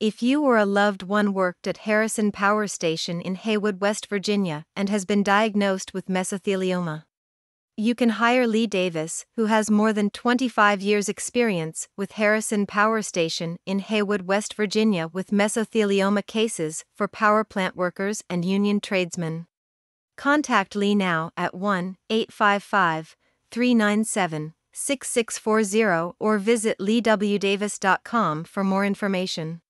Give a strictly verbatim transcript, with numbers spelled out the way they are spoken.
If you or a loved one worked at Harrison Power Station in Haywood, West Virginia, and has been diagnosed with mesothelioma, you can hire Lee Davis, who has more than twenty-five years' experience with Harrison Power Station in Haywood, West Virginia, with mesothelioma cases for power plant workers and union tradesmen. Contact Lee now at one eight five five, three nine seven, six six four zero or visit lee w davis dot com for more information.